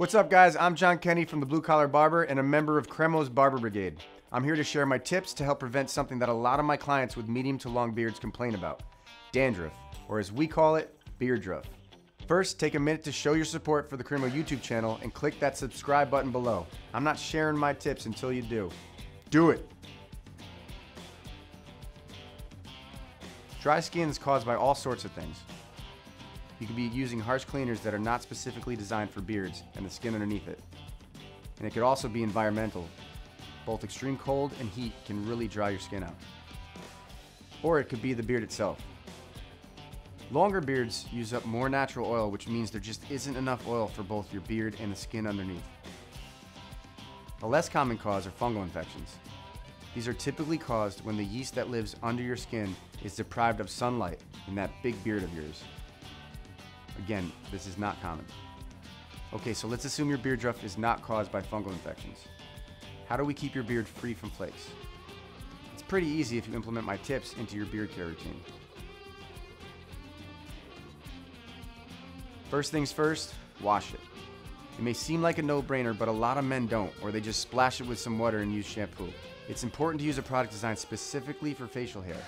What's up, guys? I'm John Kenny from the Blue Collar Barber and a member of Cremo's Barber Brigade. I'm here to share my tips to help prevent something that a lot of my clients with medium to long beards complain about: dandruff, or as we call it, beard druff. First, take a minute to show your support for the Cremo YouTube channel and click that subscribe button below. I'm not sharing my tips until you do. Do it! Dry skin is caused by all sorts of things. You could be using harsh cleaners that are not specifically designed for beards and the skin underneath it. And it could also be environmental. Both extreme cold and heat can really dry your skin out. Or it could be the beard itself. Longer beards use up more natural oil, which means there just isn't enough oil for both your beard and the skin underneath. A less common cause are fungal infections. These are typically caused when the yeast that lives under your skin is deprived of sunlight in that big beard of yours. Again, this is not common. Okay, so let's assume your beard druff is not caused by fungal infections. How do we keep your beard free from flakes? It's pretty easy if you implement my tips into your beard care routine. First things first, wash it. It may seem like a no-brainer, but a lot of men don't, or they just splash it with some water and use shampoo. It's important to use a product designed specifically for facial hair.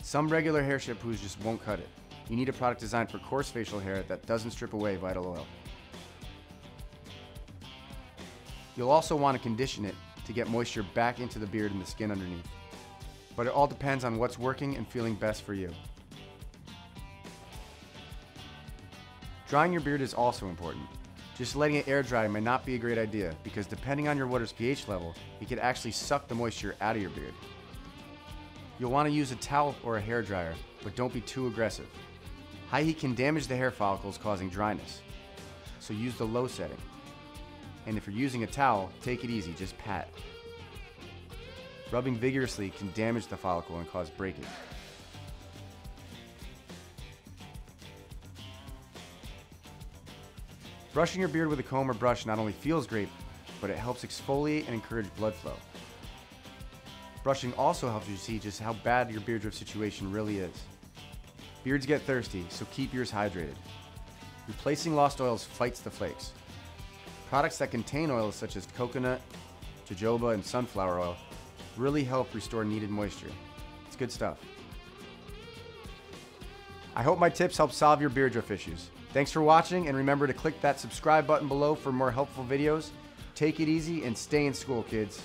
Some regular hair shampoos just won't cut it. You need a product designed for coarse facial hair that doesn't strip away vital oil. You'll also want to condition it to get moisture back into the beard and the skin underneath. But it all depends on what's working and feeling best for you. Drying your beard is also important. Just letting it air dry may not be a great idea because depending on your water's pH level, it could actually suck the moisture out of your beard. You'll want to use a towel or a hair dryer, but don't be too aggressive. High heat can damage the hair follicles, causing dryness, so use the low setting. And if you're using a towel, take it easy, just pat. Rubbing vigorously can damage the follicle and cause breakage. Brushing your beard with a comb or brush not only feels great, but it helps exfoliate and encourage blood flow. Brushing also helps you see just how bad your beard druff situation really is. Beards get thirsty, so keep yours hydrated. Replacing lost oils fights the flakes. Products that contain oils such as coconut, jojoba, and sunflower oil really help restore needed moisture. It's good stuff. I hope my tips help solve your beard druff issues. Thanks for watching, and remember to click that subscribe button below for more helpful videos. Take it easy and stay in school, kids.